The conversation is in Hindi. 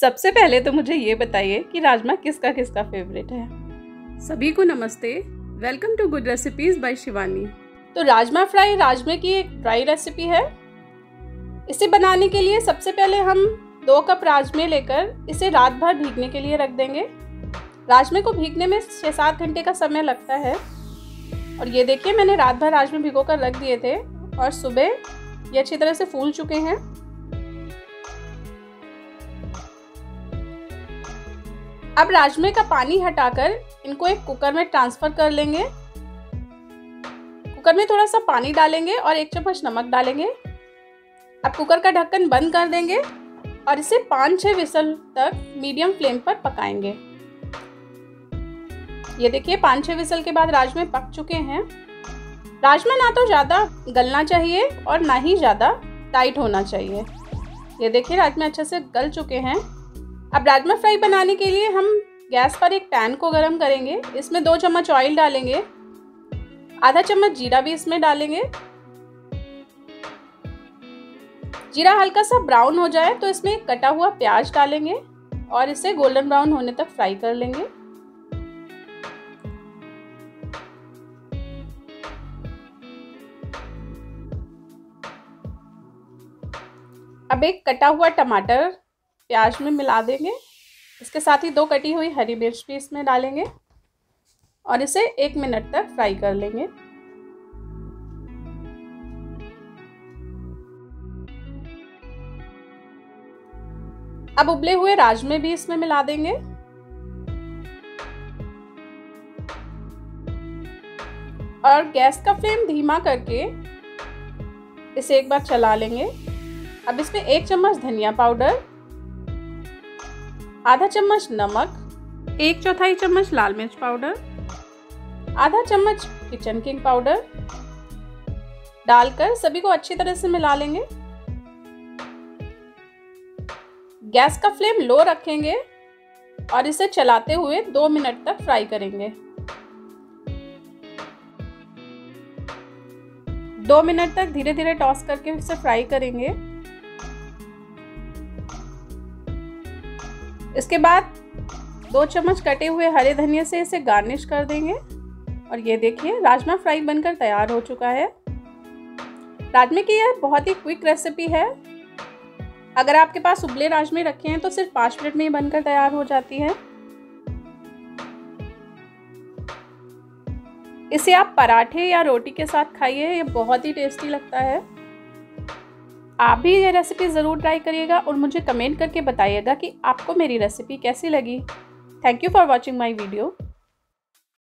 सबसे पहले तो मुझे ये बताइए कि राजमा किसका किसका फेवरेट है। सभी को नमस्ते, welcome to good recipes by Shivani. तो राजमा फ्राई राजमे की एक ड्राई रेसिपी है। इसे बनाने के लिए सबसे पहले हम 2 कप राजमे लेकर इसे रात भर भीगने के लिए रख देंगे। राजमे को भीगने में 6-7 घंटे का समय लगता है। और ये देखिए, मैंने रात भर राजमे भिगो कर रख दिए थे और सुबह ये अच्छी तरह से फूल चुके हैं। अब राजमे का पानी हटाकर इनको एक कुकर में ट्रांसफर कर लेंगे। कुकर में थोड़ा सा पानी डालेंगे और 1 चम्मच नमक डालेंगे। अब कुकर का ढक्कन बंद कर देंगे और इसे 5-6 विसल तक मीडियम फ्लेम पर पकाएंगे। ये देखिए, 5-6 विसल के बाद राजमे पक चुके हैं। राजमा ना तो ज़्यादा गलना चाहिए और ना ही ज़्यादा टाइट होना चाहिए। ये देखिए, राजमा अच्छे से गल चुके हैं। अब राजमा फ्राई बनाने के लिए हम गैस पर एक पैन को गरम करेंगे। इसमें 2 चम्मच ऑयल डालेंगे, आधा चम्मच जीरा भी इसमें डालेंगे। जीरा हल्का सा ब्राउन हो जाए तो इसमें कटा हुआ प्याज डालेंगे और इसे गोल्डन ब्राउन होने तक फ्राई कर लेंगे। अब एक कटा हुआ टमाटर प्याज में मिला देंगे। इसके साथ ही 2 कटी हुई हरी मिर्च भी इसमें डालेंगे और इसे 1 मिनट तक फ्राई कर लेंगे। अब उबले हुए राजमे भी इसमें मिला देंगे। और गैस का फ्लेम धीमा करके इसे एक बार चला लेंगे। अब इसमें 1 चम्मच धनिया पाउडर, आधा चम्मच नमक, 1/4 चम्मच लाल मिर्च पाउडर, आधा चम्मच किचन किंग पाउडर डालकर सभी को अच्छी तरह से मिला लेंगे। गैस का फ्लेम लो रखेंगे और इसे चलाते हुए 2 मिनट तक फ्राई करेंगे। 2 मिनट तक धीरे धीरे टॉस करके इसे फ्राई करेंगे। इसके बाद 2 चम्मच कटे हुए हरे धनिया से इसे गार्निश कर देंगे। और ये देखिए, राजमा फ्राई बनकर तैयार हो चुका है। राजमे की यह बहुत ही क्विक रेसिपी है। अगर आपके पास उबले राजमे रखे हैं तो सिर्फ 5 मिनट में ही बनकर तैयार हो जाती है। इसे आप पराठे या रोटी के साथ खाइए, ये बहुत ही टेस्टी लगता है। आप भी ये रेसिपी ज़रूर ट्राई करिएगा और मुझे कमेंट करके बताइएगा कि आपको मेरी रेसिपी कैसी लगी। Thank you for watching my video.